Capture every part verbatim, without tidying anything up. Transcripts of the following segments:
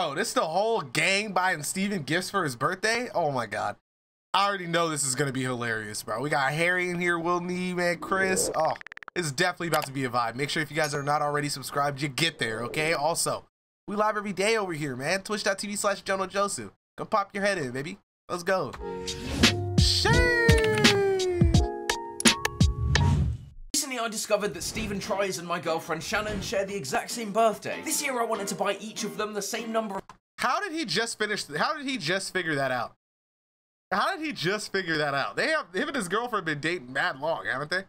Bro, this is the whole gang buying Steven gifts for his birthday. Oh my god, I already know this is gonna be hilarious, bro. We got Harry in here, Will Nee, man, Chris. Oh, it's definitely about to be a vibe. Make sure if you guys are not already subscribed, you get there, okay? Also, we live every day over here, man. Twitch dot T V slash Jono Josu. Go pop your head in, baby. Let's go. Recently, I discovered that Stephen Tries and my girlfriend Shannon share the exact same birthday. This year, I wanted to buy each of them the same number of... How did he just finish? How did he just figure that out? How did he just figure that out? They have him and his girlfriend been dating mad long, haven't they?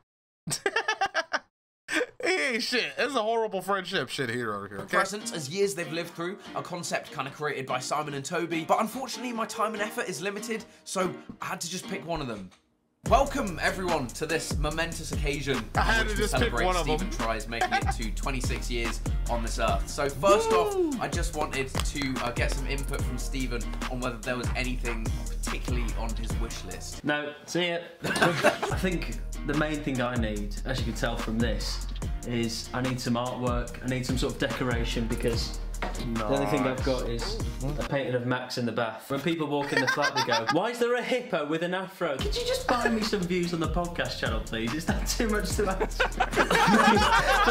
He ain't shit. It's a horrible friendship shit here over here. Okay? Presents as years they've lived through, a concept kind of created by Simon and Toby. But unfortunately, my time and effort is limited, so I had to just pick one of them. Welcome everyone to this momentous occasion. I had to just pick one of them. Stephen Tries making it to twenty-six years on this earth. So first Woo! off, I just wanted to uh, get some input from Stephen on whether there was anything particularly on his wish list. No, see it. I think the main thing I need, as you can tell from this, is I need some artwork. I need some sort of decoration because nice. The only thing I've got is a painting of Max in the bath. When people walk in the flat, they go, why is there a hippo with an afro? Could you just buy me some views on the podcast channel, please? Is that too much to ask? For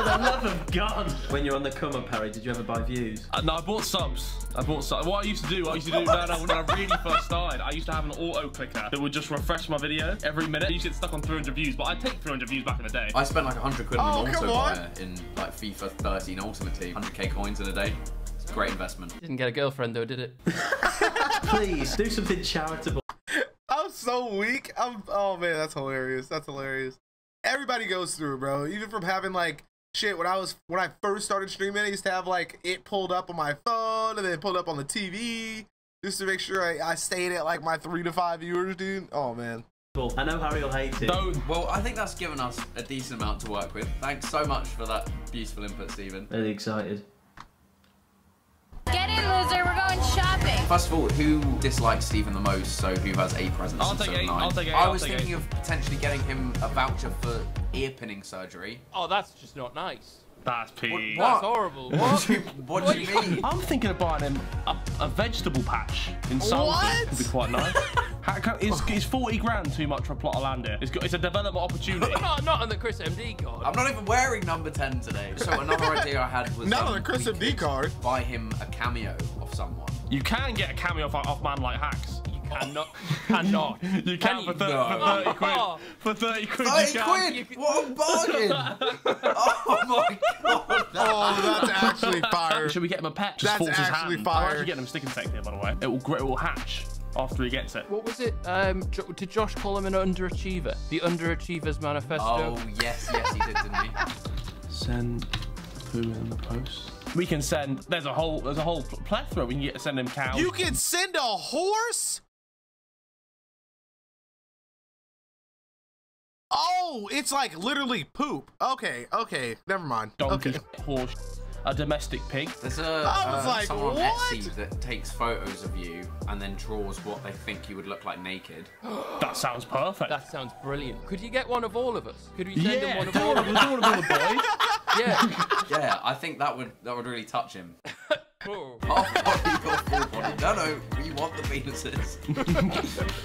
the love of God. When you're on the come up, Perry, did you ever buy views? Uh, no, I bought subs. I bought subs. What I used to do, what I used to do man, when I really first started, I used to have an auto-clicker that would just refresh my video every minute. I used to get stuck on three hundred views, but I'd take three hundred views back in the day. I spent like a hundred quid on an auto-buyer in like FIFA thirteen Ultimate Team. a hundred K coins in a day. Great investment. Didn't get a girlfriend though, did it? Please do something charitable. I'm so weak. I'm oh man, that's hilarious. That's hilarious. Everybody goes through it, bro. Even from having like shit when I was when I first started streaming, I used to have like it pulled up on my phone and then it pulled up on the T V just to make sure I, I stayed at like my three to five viewers, dude. Oh man. I know Harry will hate it. So, well, I think that's given us a decent amount to work with. Thanks so much for that beautiful input, Stephen. Really excited. Get in, loser, we're going shopping. First of all, who dislikes Stephen the most, so who has eight presents? I'll take eight, I'll take eight. I was thinking of potentially getting him a voucher for ear pinning surgery. Oh, that's just not nice. That's pee. What? That's horrible. What do you, what do you mean? I'm thinking of buying him a, a vegetable patch in Salford. What? Would be quite nice. Is, is forty grand too much for a plot of land here? It's, got, it's a development opportunity. not, not on the Chris M D card. I'm not even wearing number ten today. So another idea I had was not um, on the Chris M D card. Buy him a cameo of someone. You can get a cameo off, off man like Hacks. You cannot. Cannot. You can, can for, thir no. for thirty quid. For thirty quid. thirty quid. You can. What a bargain! Oh my god. Oh, that's actually fire. Should we get him a pet? Just that's actually his hand. Fire. I'm actually getting him sticking sex here, by the way. It will it will hatch. After he gets it. What was it? Um, did Josh call him an underachiever? The Underachievers Manifesto? Oh, yes, yes, he did, didn't he? Send poo in the post. We can send, there's a whole, there's a whole plethora. We can get, send him cows. You can send a horse? Oh, it's like literally poop. Okay, okay, never mind. Donkey, okay. Horse. A domestic pig. There's a uh, like, someone what? on Etsy that takes photos of you and then draws what they think you would look like naked. That sounds perfect. That sounds brilliant. Could you get one of all of us? Could we send yeah. him one of all of us? All of all the boys. Yeah. Yeah, I think that would that would really touch him. Oh. Half body, no, no, we want the penises.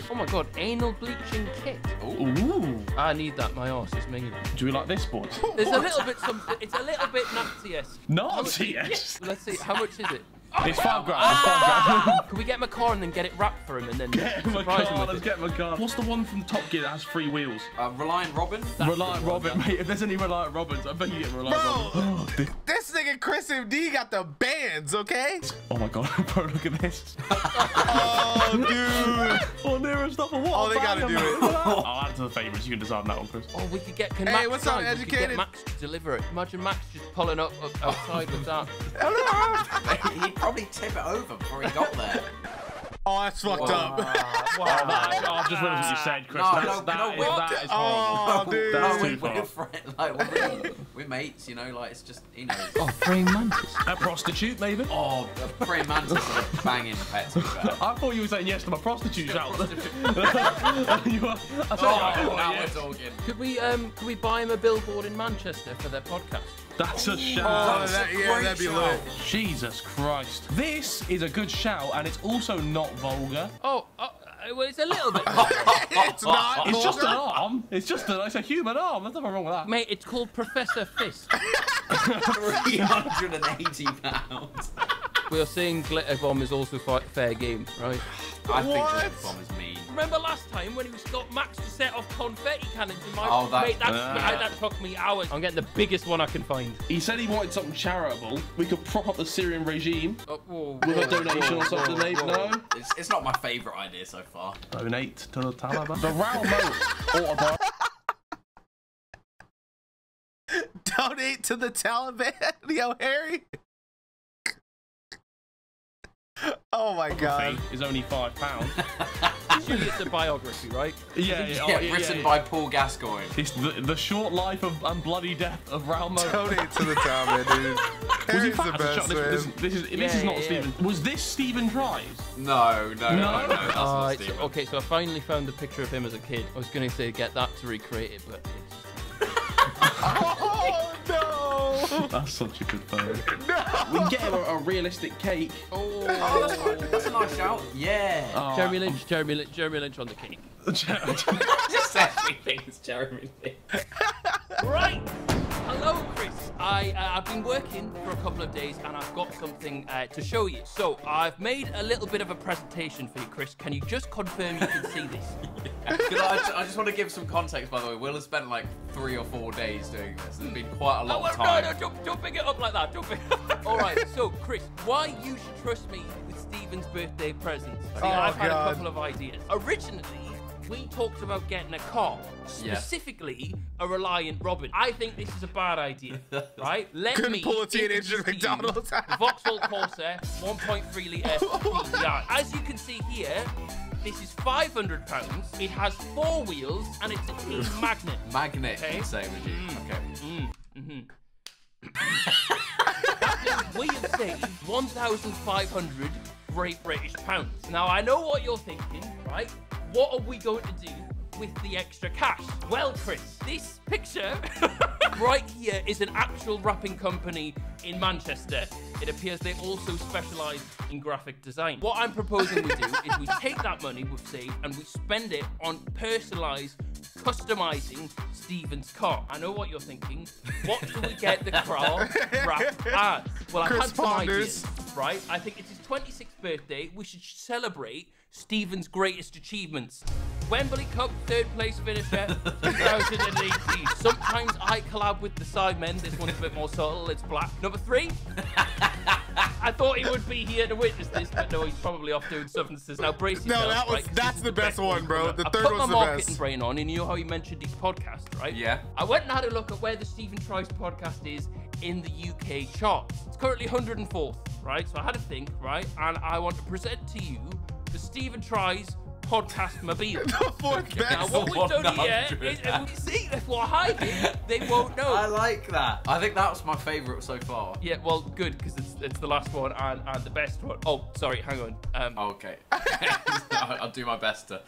Oh my god, anal bleaching kit. Ooh. I need that, my arse is mingling. Do we like this, boys? It's a little bit something, it's a little bit Nazi-esque. Nazi-esque? Let's see, how much is it? It's five grand, it's five grand. Can we get him a car and then get it wrapped for him and then get him a car, let's it? get him a car. What's the one from Top Gear that has three wheels? Uh, Reliant Robin? That's Reliant Robin, mate. If there's any Reliant Robins, I bet you get Reliant Robin. Bro, this nigga Chris M D got the bands, okay? Oh my god, bro, look at this. Oh, dude. Oh, near and stuff. What oh, they gotta do it. I'll add to the favourites, you can decide on that one, Chris. Oh, we could get, can hey, Max what's up, educated? We could get Max to deliver it. Imagine Max just pulling up outside with that. Hello! Probably tip it over before he got there. Oh, that's fucked Whoa. up. Wow, that, oh, I just remember what you said, Chris. No, no, that, no, is, that is horrible. Oh, dude. That's no, too we're, we're, friend, like, we're, we're mates, you know, like, it's just, you know. Oh, praying mantis. A prostitute, maybe? Oh, a praying mantis are a banging pet, to be fair. I thought you were saying yes to my prostitute shout. you are, oh, now yes. we're talking. Could we, um, could we buy him a billboard in Manchester for their podcast? That's a shout. Oh, that's that, a yeah, that'd be low. Jesus Christ. This is a good shout, and it's also not vulgar. Oh, oh well, it's a little bit vulgar. It's not vulgar. It's just an arm. It's just a, it's a human arm. There's nothing wrong with that. Mate, it's called Professor Fist. three hundred and eighty pounds. We are saying glitter bomb is also fair game, right? I think glitter bomb is mean. Remember last time when he was got Max to set off confetti cannons in my oh, that, mate, that's, uh, that took me hours. I'm getting the biggest one I can find. He said he wanted something charitable. We could prop up the Syrian regime oh, whoa, with whoa, a donation whoa, or something. Whoa, whoa. No, it's, it's not my favourite idea so far. Donate to the Taliban. The Raoul Autobahn. Donate to the Taliban, Leo Harry. Oh my god. Is only five pounds. Surely it's a biography, right? Yeah, yeah, yeah, yeah written yeah, yeah. by Paul Gascoigne. It's the, the short life of, and bloody death of Raoul. Donate to the Taliban, dude. Harry's the best. This, this, is, this yeah, is not yeah, Stephen. Yeah. Was this Stephen Tries? No, no, no, no. no that's uh, not Stephen. Okay, so I finally found a picture of him as a kid. I was going to say get that to recreate it, but it's... oh, no! That's such a good thing. No. We can get him a, a realistic cake. Oh, oh that's, that's a nice shout. Yeah. Oh. Jeremy Lynch, Jeremy Lynch, Jeremy Lynch on the cake. Just everything is Jeremy Lynch. Right. Hello, Chris. I, uh, I've been working for a couple of days and I've got something uh, to show you. So I've made a little bit of a presentation for you, Chris. Can you just confirm you can see this? Yeah. I, just, I just want to give some context, by the way. Will has spent like three or four days doing this. It's been quite a long oh, time. No, no, don't, don't pick it up like that. Don't pick it up. All right, so, Chris, why you should trust me with Stephen's birthday presents. See, oh, I've God. had a couple of ideas. Originally, we talked about getting a car, specifically yeah. a Reliant Robin. I think this is a bad idea, right? Let Couldn't me pull a teenager at McDonald's. Vauxhall Corsair, one point three litre P D I. As you can see here, this is five hundred pounds. It has four wheels and it's a key magnet. Magnet, okay. Same with you. Mm. Okay. Mm. Mm-hmm. That means we have saved one thousand five hundred great British pounds. Now, I know what you're thinking, right? What are we going to do with the extra cash? Well, Chris, this picture right here is an actual wrapping company in Manchester. It appears they also specialise in graphic design. What I'm proposing we do is we take that money we've saved and we spend it on personalised, customising Stephen's car. I know what you're thinking. What do we get the car wrapped as? Well, I had some ideas, right? I think it's his twenty-sixth birthday. We should celebrate Stephen's greatest achievements. Wembley Cup third place finisher, two thousand eighteen. Sometimes I collab with the Sidemen. This one's a bit more subtle, it's black. Number three. I thought he would be here to witness this, but no, he's probably off doing substances. Now, brace yourself. No, that was, right, that's the best one, bro. The third one's the best. I put my marketing brain on, and you know how he mentioned his podcast, right? Yeah. I went and had a look at where the Stephen Tries podcast is in the U K charts. It's currently one hundred and fourth, right? So I had a think, right? And I want to present to you the Stephen Tries podcast mobile. Now, what we've done here is, and we see if we're hiding, they won't know. I like that. I think that's my favourite so far. Yeah, well, good, because it's, it's the last one and, and the best one. Oh, sorry, hang on. Um, okay. I'll do my best to...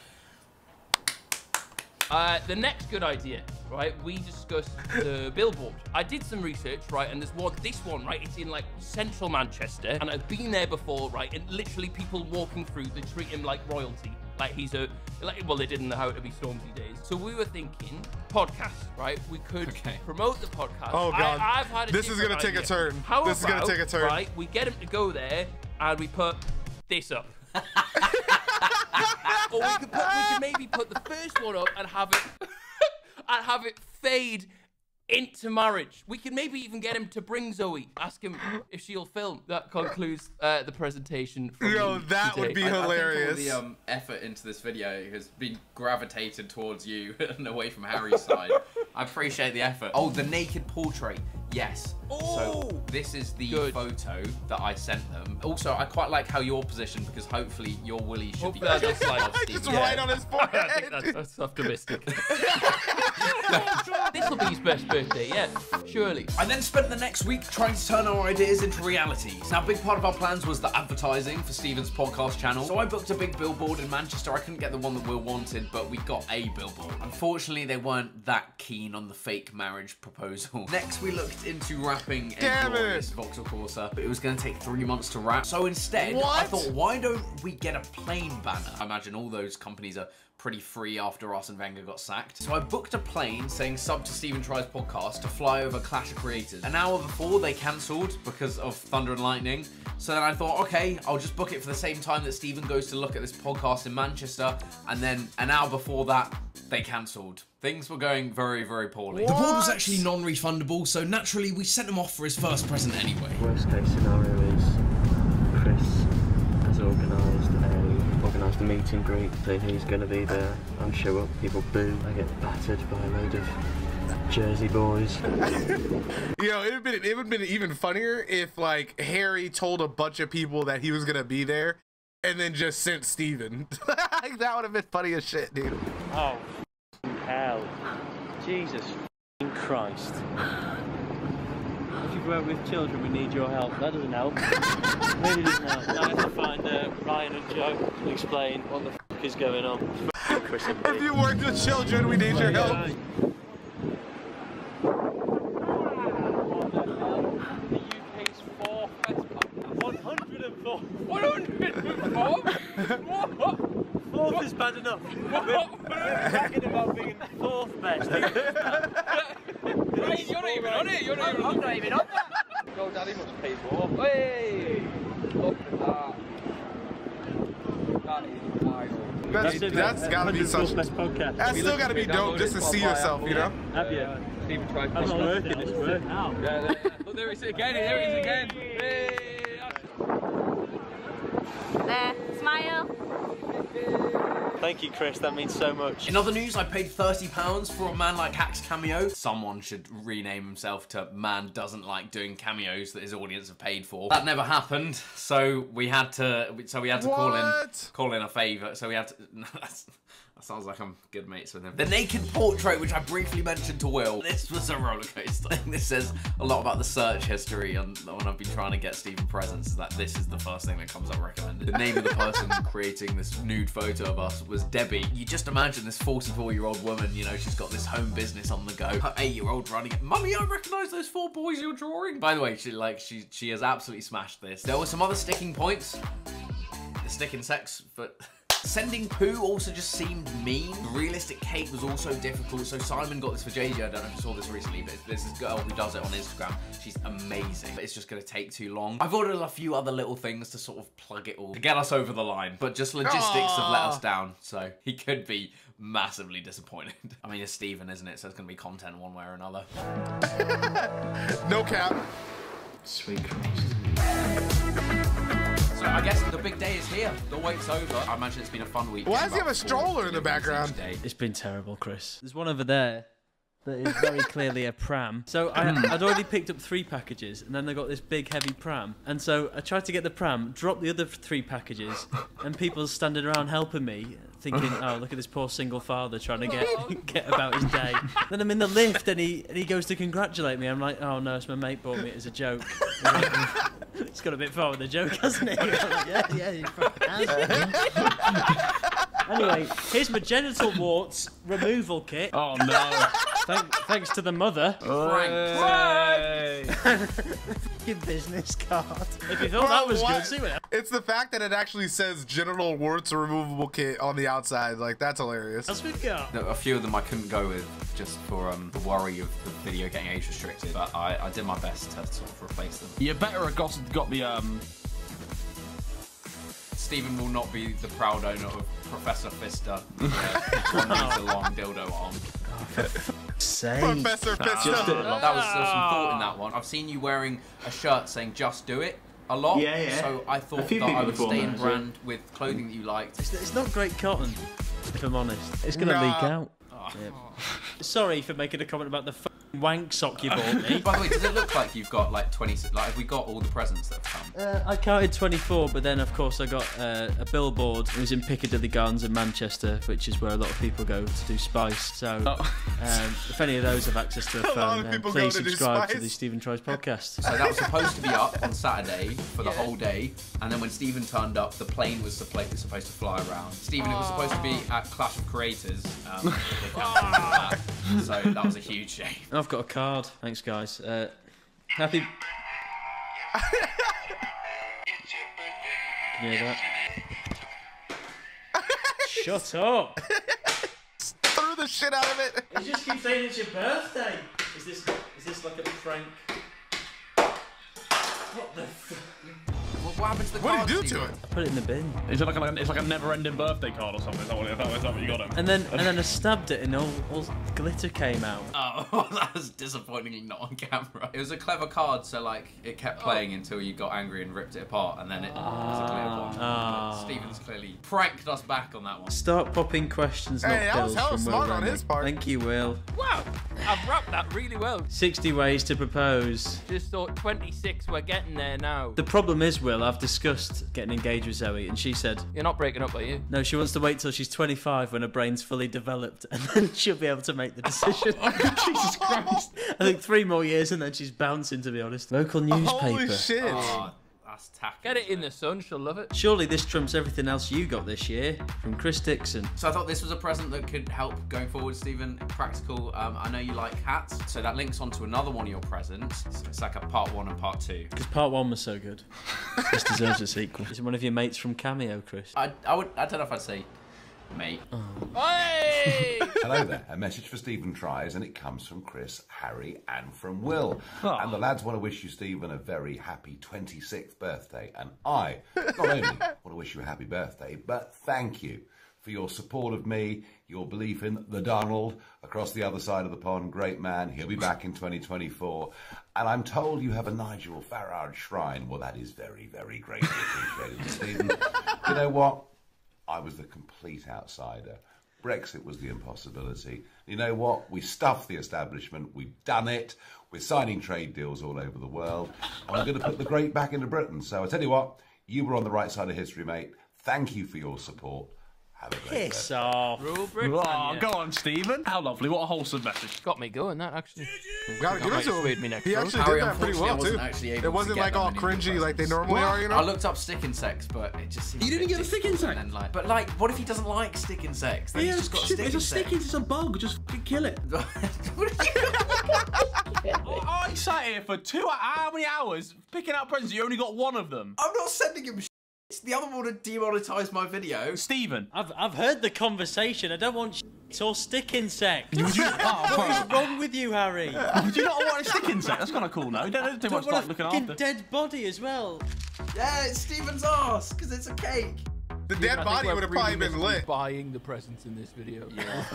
Uh, the next good idea, right, we discussed the billboard. I did some research, right, and there's one, this one, right, it's in, like, central Manchester, and I've been there before, right, and literally people walking through, they treat him like royalty. Like, he's a, like, well, they didn't know how to be Stormzy days. So we were thinking podcast, right? We could okay. promote the podcast. Oh, God. I, I've had a this is going to take a turn. How this about, is going to take a turn. Right, we get him to go there, and we put this up. Or we could, put, we could maybe put the first one up and have it and have it fade into marriage. We can maybe even get him to bring Zoe, ask him if she'll film. That concludes uh, the presentation. Yo, that today. would be I, hilarious. I think all the um, effort into this video has been gravitated towards you and away from Harry's side. I appreciate the effort. Oh, the naked portrait. Yes. Oh, so this is the good. photo that I sent them. Also, I quite like how you're positioned because hopefully your willy should Hope be just like Stephen. Just yeah. right on his forehead. I think that's, that's optimistic. This will be his best birthday, yeah, surely. I then spent the next week trying to turn our ideas into reality. Now, a big part of our plans was the advertising for Stephen's podcast channel. So I booked a big billboard in Manchester. I couldn't get the one that Will wanted, but we got a billboard. Unfortunately, they weren't that keen on the fake marriage proposal. Next, we looked into wrapping Damn and it. This Vauxhall Corsair, but it was going to take three months to wrap. So instead, what? I thought, why don't we get a plane banner? I imagine all those companies are pretty free after Arsene Wenger got sacked. So I booked a plane saying sub to Stephen Tries podcast to fly over Clash of Creators. An hour before they cancelled because of thunder and lightning. So then I thought, okay, I'll just book it for the same time that Stephen goes to look at this podcast in Manchester. And then an hour before that, they cancelled. Things were going very, very poorly. What? The board was actually non-refundable, so naturally we sent him off for his first present anyway. Worst case scenario is Chris has organised a organised a meet and greet. Saying he's going to be there and show up. People boo. I get battered by a load of Jersey boys. Yo, it would have been it would have been even funnier if like Harry told a bunch of people that he was going to be there, and then just sent Stephen. Like, that would have been funny as shit, dude. Oh, hell. Jesus Christ. If you work with children, we need your help. That doesn't help. Maybe it doesn't help. I have to find uh, Ryan and Joe to explain what the f is going on. If you worked with children, we need your help. The U K's four one hundred and four. one hundred and four? Fourth is bad enough. We're talking about being fourth best. Hey, you're not even on it. You're not even on it. I'm not even on that. Go, Daddy must pay for. Hey, look at that. That is wild. That's, that's, that's gotta be such. That's still gotta be dope just to see yourself, you know. Have you? Stephen Tries. I'm not working. It's working out. Yeah, look, there he is again. There he is again. Hey. There. Smile. Thank you, Chris, that means so much. In other news, I paid thirty pounds for a Man Like Hacks cameo. Someone should rename himself to Man Doesn't Like Doing Cameos that his audience have paid for. That never happened, so we had to so we had to what? call in call in a favour. So we had to no, that's, that sounds like I'm good mates with him. The naked portrait, which I briefly mentioned to Will. This was a roller coaster. This says a lot about the search history and when I've been trying to get Stephen presents, is that this is the first thing that comes up recommended. The name of the person creating this nude photo of us was Debbie. You just imagine this forty-four-year-old woman, you know, she's got this home business on the go. Her eight-year-old running, "Mummy, I recognise those four boys you're drawing." By the way, she like she she has absolutely smashed this. There were some other sticking points. The sticking sex, but. Sending poo also just seemed mean. The realistic cake was also difficult. So Simon got this for J J. I don't know if you saw this recently, but there's this girl who does it on Instagram. She's amazing, but it's just gonna take too long. I've ordered a few other little things to sort of plug it all to get us over the line, but just logistics Aww. have let us down. So he could be massively disappointed. I mean, it's Stephen, isn't it? So it's gonna be content one way or another. No cap. Sweet Christ. I guess the big day is here. The wait's over. I imagine it's been a fun week. Why does he have a stroller in the background? It's been terrible, Chris. There's one over there that is very clearly a pram. So I, I'd already picked up three packages, and then they got this big, heavy pram. And so I tried to get the pram, dropped the other three packages, and people standing around helping me, thinking, oh, look at this poor single father trying to get get about his day. Then I'm in the lift, and he and he goes to congratulate me. I'm like, oh, no, it's my mate bought me it as a joke. It's got a bit far with the joke, hasn't it? Like, yeah, yeah, you fucking has. Anyway, here's my genital warts removal kit. Oh, no. Thank, thanks to the mother. Frank. Fucking business card. If you thought that was what? good, see what else. It's the fact that it actually says genital warts removable kit on the outside. Like, that's hilarious. That's what we got. No, a few of them I couldn't go with just for um, the worry of the video getting age restricted. But I, I did my best to sort of replace them. You better have got, got the... Um... Stephen will not be the proud owner of Professor Fister. Yeah, one meter long dildo arm. Oh, Say. Professor Fister. Just do it. That was there was some thought in that one. I've seen you wearing a shirt saying "Just Do It" a lot. Yeah, yeah. So I thought that I would stay in brand with clothing that you liked. It's, it's not great cotton, if I'm honest. It's gonna nah. leak out. Oh. Yeah. Sorry for making a comment about the f***ing wank sock you bought me. By the way, does it look like you've got like twenty, like have we got all the presents that have come? Uh, I counted twenty-four, but then of course I got uh, a billboard. It was in Piccadilly Gardens in Manchester, which is where a lot of people go to do spice. So oh. um, if any of those have access to a phone, um, please to subscribe to the Stephen Tries podcast. So that was supposed to be up on Saturday for the yeah. whole day. And then when Stephen turned up, the plane was supposed to fly around. Stephen, oh. it was supposed to be at Clash of Creators. Um, So that was a huge shame. I've got a card. Thanks, guys. Uh, Happy. Can you hear that? Shut up! Threw the shit out of it. You just keep saying it's your birthday. Is this is this like a prank? What the? F What happened to the card? What did you do to it? I put it in the bin. It's like a, it's like a never-ending birthday card or something. Is that what, is that what you got him? And then and then I stabbed it and all, all glitter came out. Oh, that was disappointingly not on camera. It was a clever card, so like it kept playing oh. until you got angry and ripped it apart, and then it oh. was a clear one. Oh. Stephen's clearly pranked us back on that one. Start popping questions, not hey, bills that was from Will on his part. Thank you, Will. Wow, I've wrapped that really well. sixty ways to propose. Just thought twenty-six. We're getting there now. The problem is, Will, I've discussed getting engaged with Zoe, and she said, "You're not breaking up, are you?" No, she wants to wait till she's twenty-five when her brain's fully developed, and then she'll be able to make the decision. Jesus Christ! I think three more years, and then she's bouncing. To be honest, local newspaper. Holy shit! Oh, that's tacky. Get it in the sun. She'll love it. Surely this trumps everything else you got this year from Chris Dixon. So I thought this was a present that could help going forward, Stephen. Practical. Um, I know you like hats, so that links onto another one of your presents. So it's like a part one and part two. Because part one was so good. This deserves a sequel. Is it one of your mates from Cameo, Chris? I, I would. I don't know if I'd say mate. Oh. Hey! Hello there. A message for Stephen Tries, and it comes from Chris, Harry, and from Will. Oh. And the lads want to wish you, Stephen, a very happy twenty-sixth birthday. And I not only want to wish you a happy birthday, but thank you for your support of me, your belief in the Donald across the other side of the pond. Great man. He'll be back in twenty twenty-four. And I'm told you have a Nigel Farage shrine. Well, that is very, very greatly appreciated, Stephen. You know what? I was the complete outsider. Brexit was the impossibility. You know what? We stuffed the establishment. We've done it. We're signing trade deals all over the world. And we're going to put the great back into Britain. So I tell you what, you were on the right side of history, mate. Thank you for your support. Have a great Piss day. off. Rule oh, go on, Stephen. How lovely. What a wholesome message. Got me going, that, actually. Got to give it to me next He actually Harry did that pretty well, too. It wasn't, like, all cringy like they normally well, are, you know? I looked up stick insects, but it just seemed You didn't get a stick insect? Then, like, but, like, what if he doesn't like stick insects? Then yeah, he's just got shit, stick it's insects. It's a stick, it's a bug. Just kill it. I sat here for two, how many hours picking out presents? You only got one of them. I'm not sending him shit. The other one would demonetize my video. Stephen, I've, I've heard the conversation. I don't want shit or stick insect. What is wrong with you, Harry? Would you not want a stick insect? That's kind of cool, no? Don't do much like looking after. Dead body as well. Yeah, it's Stephen's arse, because it's a cake. The dead body would have probably been lit. Buying the presents in this video. Yeah.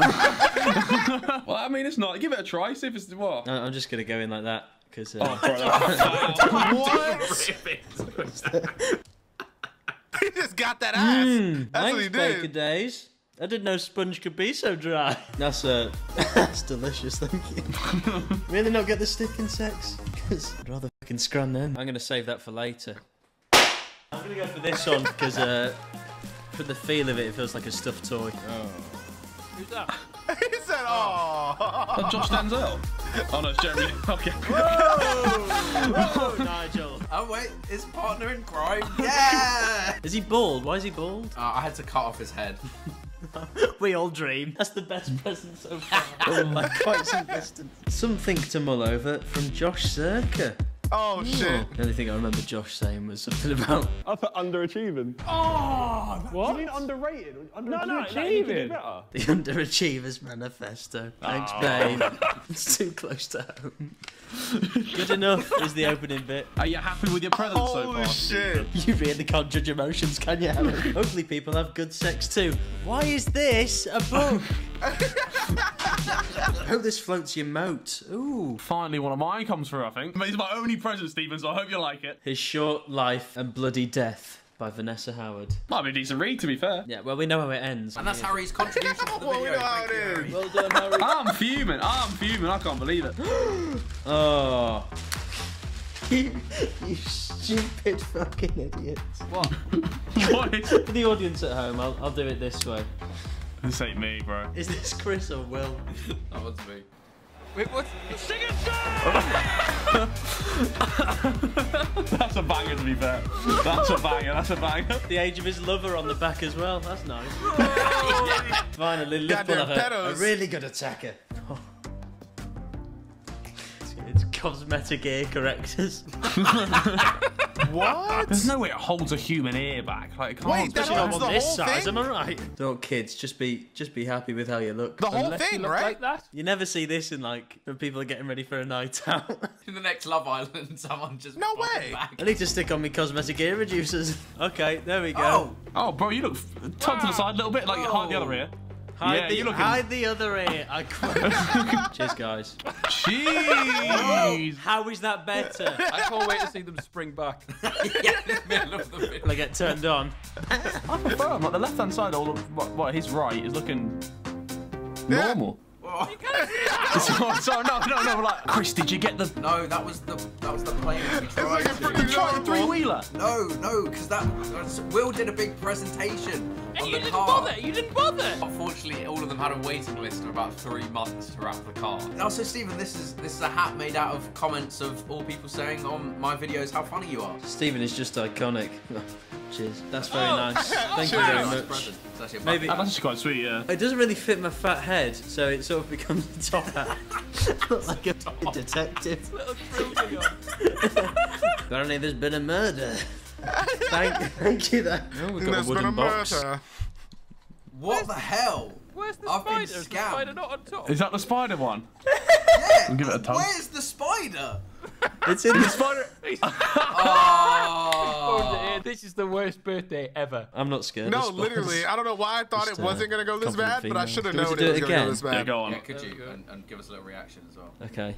Well, I mean, it's not. Give it a try. See if it's what. No, I'm just going to go in like that. Because. Uh... What? He just got that ass. Mm, That's what he did. Baker Days. I didn't know sponge could be so dry. That's uh, that's delicious, thank you. Really not get the stick insects? Because I'd rather fucking scran then. I'm going to save that for later. I'm going to go for this one because uh, for the feel of it, it feels like a stuffed toy. Oh. Who's that? He said, oh. oh. Josh Denzel. Oh, no, it's Jeremy. Okay. Whoa! Whoa, Nigel. Oh, wait, his partner in crime. Yeah! Is he bald? Why is he bald? Uh, I had to cut off his head. We all dream. That's the best present so far. Oh, my quite some distance. Something to mull over from Josh Serka. Oh, shit. Ooh. The only thing I remember Josh saying was something about... I put underachieving. Oh! What? You mean underrated? Under no, no, underachieving. No, the Underachievers Manifesto. Thanks, oh. babe. It's too close to home. Good enough is the opening bit. Are you happy with your present so far? Oh, shit. You really can't judge emotions, can you, Harry? Ugly people have good sex, too. Why is this a book? I hope this floats your moat. Ooh. Finally, one of mine comes through, I think. It's my only present, Stephen, so I hope you like it. His Short Life and Bloody Death by Vanessa Howard. Might be a decent read, to be fair. Yeah, well, we know how it ends. And that's yeah. Harry's contribution to the video. Well, well done, Harry. I'm fuming. I'm fuming. I can't believe it. Oh. You, you stupid fucking idiots. What? What is it? For the audience at home, I'll, I'll do it this way. This ain't me, bro. Is this Chris or Will? That one's me. Wait, what? Sigurdsson! That's a banger, to be fair. That's a banger, that's a banger. The age of his lover on the back as well. That's nice. Oh, finally, Liverpool have a, a really good attacker. Oh. It's, it's cosmetic ear correctors. What? There's no way it holds a human ear back. Like, it can't. Wait, that holds the this whole size, thing? Am I right? Don't kids, just be just be happy with how you look. The whole Unless thing, you right? Like that. You never see this in like when people are getting ready for a night out. In the next Love Island, someone just no way. Back. I need to stick on me cosmetic ear reducers. Okay, there we go. Oh, oh bro, you look tucked wow. to the side a little bit, like oh. you hide the other ear. Hide, yeah, the, you're looking... hide the other ear. I quit. Cheers, guys. Jeez. How is that better? I can't wait to see them spring back. Yeah. The they get turned on. I'm firm. Like the left-hand side, all of what, what his right is looking yeah. normal. You can't see that. So, no, no, no. Like, Chris, did you get the? No, that was the that was the plane. We tried it's like a freaking three-wheeler. No, no, because that Will did a big presentation. And you didn't bother. You didn't bother. Unfortunately, all of them had a waiting list of about three months to wrap the car. And also, Stephen, this is this is a hat made out of comments of all people saying on my videos how funny you are. Stephen is just iconic. Cheers. That's very oh. nice. Thank oh, you wow. very much. That's Maybe that's actually quite sweet. Yeah. It doesn't really fit my fat head, so it sort of becomes the top hat. Looks like a top. detective. Little Apparently, there's been a murder. Thank, thank you. That. Oh, we've got there's a wooden been a box. Murder. What Where's the hell? Where's the I've spider? Is the spider not on top? Is that the spider one? Yeah. We'll give it a tug. Where's the spider? It's in the spider. Oh. This is the worst birthday ever. I'm not scared. No, literally. I don't know why I thought just, it wasn't going to go this bad, females. But I should have known it, it was going to go this bad. Yeah, go on. Yeah, could you? And, and give us a little reaction as well. Okay.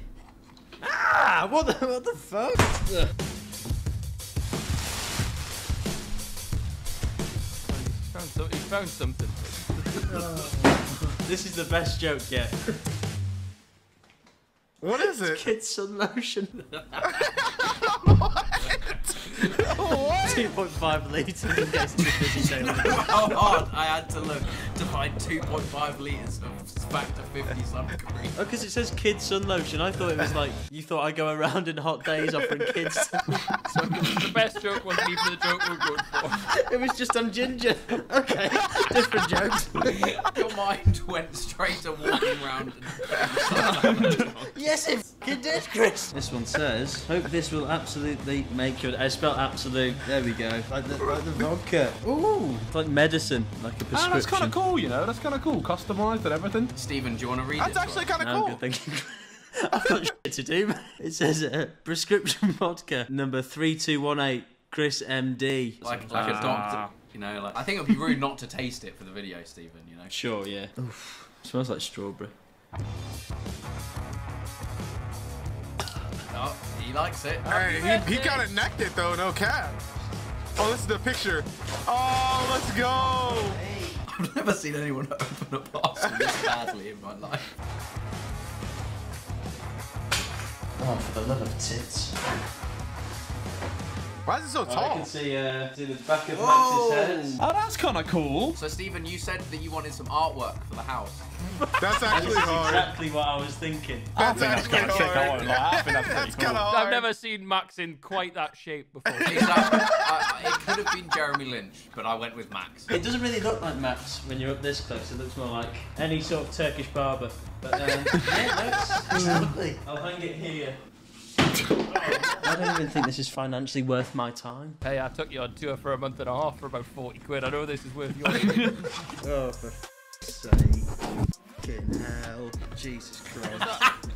Ah! What the, what the fuck? Ugh. He found, so, he found something. Oh. This is the best joke yet. What is it? Kids on motion. What? What? two point five litres in case too busy. How hard I had to look to find two point five litres of back to fifty something. Oh, because it says kids sun lotion. I thought it was like, you thought I go around in hot days offering kids. So the best joke wasn't even the joke we were going for. It was just on ginger. Okay, different jokes. Your mind went straight to walking around. And yes, it f***ing did, Chris. This one says, hope this will absolutely make your... I spelled absolute. There we go. Like the, like the vodka. Ooh. It's like medicine, like a prescription. Oh, that's kind of cool, you know. That's kind of cool. Customised and everything. Stephen, do you want to read that's it? That's actually kind of no, cool. Thank you. I've got shit to do, man. It says uh, prescription vodka, number three two one eight, Chris M D. Like, like ah. a doctor, you know. Like, I think it would be rude not to taste it for the video, Stephen, you know. Sure, yeah. Oof. It smells like strawberry. Oh, he likes it. Hey, he, he kind of necked it though, no cap. Oh, this is the picture. Oh, let's go. Hey. I've never seen anyone open a parcel this badly in my life. Oh, for the love of tits. Why is it so tall? I can see, uh, see the back of Whoa. Max's head. Oh, that's kind of cool. So, Stephen, you said that you wanted some artwork for the house. That's actually that's hard. exactly what I was thinking. That's I think that's kind of like, that's cool. hard. I've never seen Max in quite that shape before. Exactly. uh, it could have been Jeremy Lynch, but I went with Max. It doesn't really look like Max when you're up this close. It looks more like any sort of Turkish barber. But, um, yeah, it looks it's lovely. I'll hang it here. I don't even think this is financially worth my time. Hey, I took you on tour for a month and a half for about forty quid. I know this is worth your Oh, for f***'s sake. Fucking hell. Jesus Christ.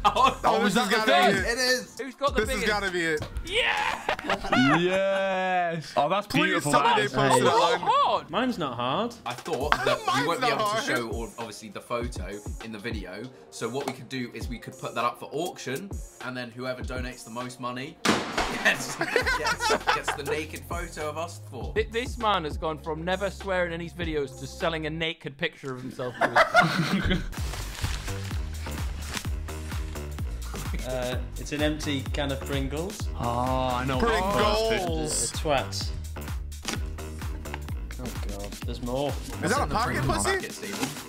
Oh, oh, this has got to be it. It is. Who's got the biggest? This has got to be it. Yeah! Yes! Oh, that's beautiful. Please, somebody post it on. Mine's not hard. I thought that we won't be able to show, or obviously, the photo in the video. So what we could do is we could put that up for auction, and then whoever donates the most money gets, gets, gets the naked photo of us four. This man has gone from never swearing in his videos to selling a naked picture of himself. Uh, it's an empty can of Pringles. Oh, I know. Pringles! Uh, twats. Oh, God. There's more. Is that a pocket pussy?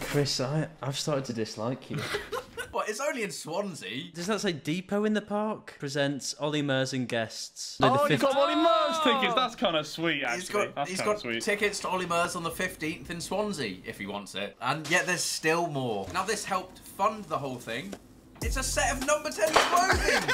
Chris, I, I've started to dislike you. What? It's only in Swansea. Does that say Depot in the Park? Presents Oli Murs and guests. No, oh, you've got Oli Murs tickets. That's kind of sweet, actually. He's got, That's he's got sweet. tickets to Oli Murs on the fifteenth in Swansea, if he wants it. And yet there's still more. Now, this helped fund the whole thing. It's a set of number ten clothing.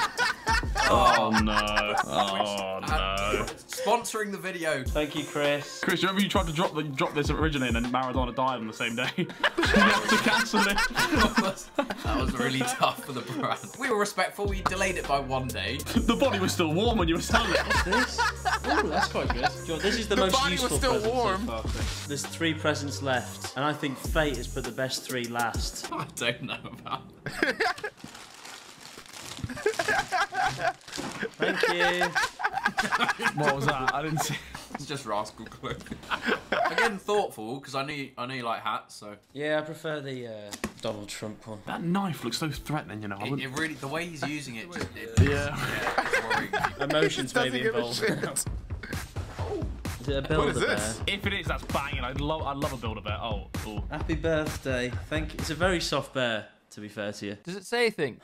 Oh no! Oh no! Sponsoring the video. Thank you, Chris. Chris, remember you tried to drop the, drop this originally, and then Maradona died on the same day. You have to cancel it. That was, that was really tough for the brand. We were respectful. We delayed it by one day. The body was still warm when you were selling it. What's this? Oh, that's quite good. John, this is the, the most body useful was still present warm. So far, Chris. There's three presents left, and I think fate has put the best three last. I don't know about that. Thank you. What was that? I didn't see. It's just rascal clothing. Again, thoughtful, because I knew I knew you like hats, so. Yeah, I prefer the uh, Donald Trump one. That knife looks so threatening, you know. It, it really, the way he's using it. Just, it yeah. yeah it's Emotions may be involved. Is it a Build-A-Bear? What is this? If it is, that's banging. I love, I love a Build-A-Bear. Oh, oh. Happy birthday. Thank you. It's a very soft bear, to be fair to you. Does it say anything?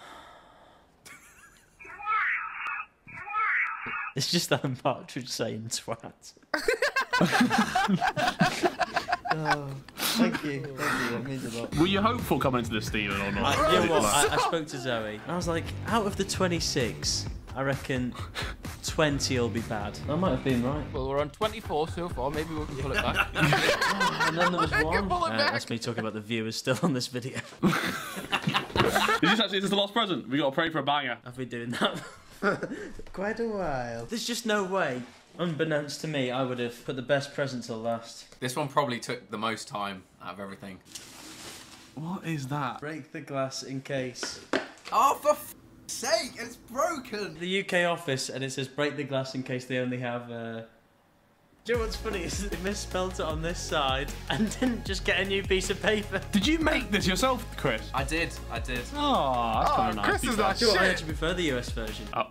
It's just Alan Partridge saying twat. Oh, thank you, thank you, that means a lot. Were you hopeful coming into this, Stephen, or not? I, you know what? I, I spoke to Zoe, and I was like, out of the twenty-six, I reckon twenty will be bad. I might have been right. Well, we're on twenty-four so far, maybe we can pull it back. Oh, and then there was one. Uh, that's me talking about the viewers still on this video. Is this actually is this the last present? We got to pray for a banger. I've been doing that. Quite a while. There's just no way, unbeknownst to me, I would have put the best present till last. This one probably took the most time out of everything. What is that? Break the glass in case. Oh, for f sake, it's broken! The U K office, and it says break the glass in case they only have, uh... Do you know what's funny is they misspelled it on this side and didn't just get a new piece of paper. Did you make this yourself, Chris? I did, I did. Oh, that's kind of nice. Chris is not shit. I actually prefer the U S version. Oh.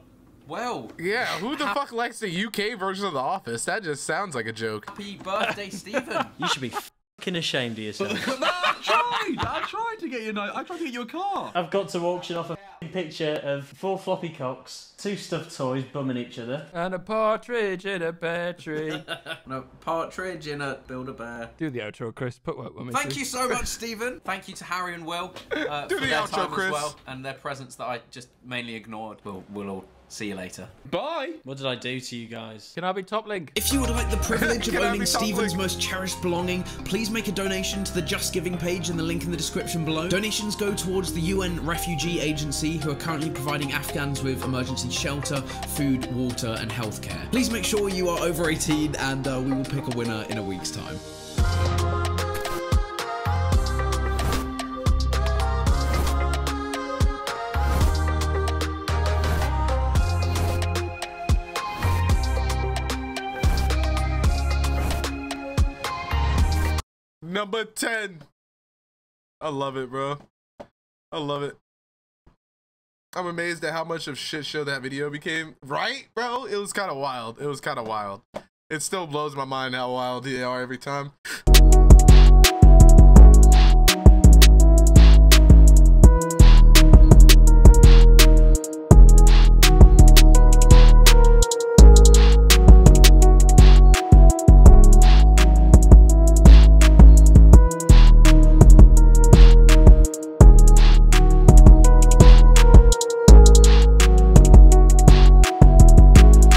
Well. Yeah, who the fuck likes the U K version of The Office? That just sounds like a joke. Happy birthday, Stephen. You should be fucking ashamed of yourself. No, I tried. I tried to get you a, I tried to get you a car. I've got to auction off a picture of four floppy cocks, two stuffed toys bumming each other, and a partridge in a pear tree. No, partridge in a Build-A-Bear. Do the outro, Chris. Put what? what Thank you so much, Stephen. Thank you to Harry and Will uh, Do for the their outro, time Chris. As well, and their presence that I just mainly ignored. We'll, we'll all. See you later. Bye. What did I do to you guys? Can I be top link? If you would like the privilege of owning Stephen's most cherished belonging, please make a donation to the Just Giving page and the link in the description below. Donations go towards the U N Refugee Agency, who are currently providing Afghans with emergency shelter, food, water, and healthcare. Please make sure you are over eighteen, and uh, we will pick a winner in a week's time. Number ten. I love it, bro. I love it. I'm amazed at how much of shit show that video became. Right, bro? It was kind of wild. It was kind of wild. It still blows my mind how wild they are every time.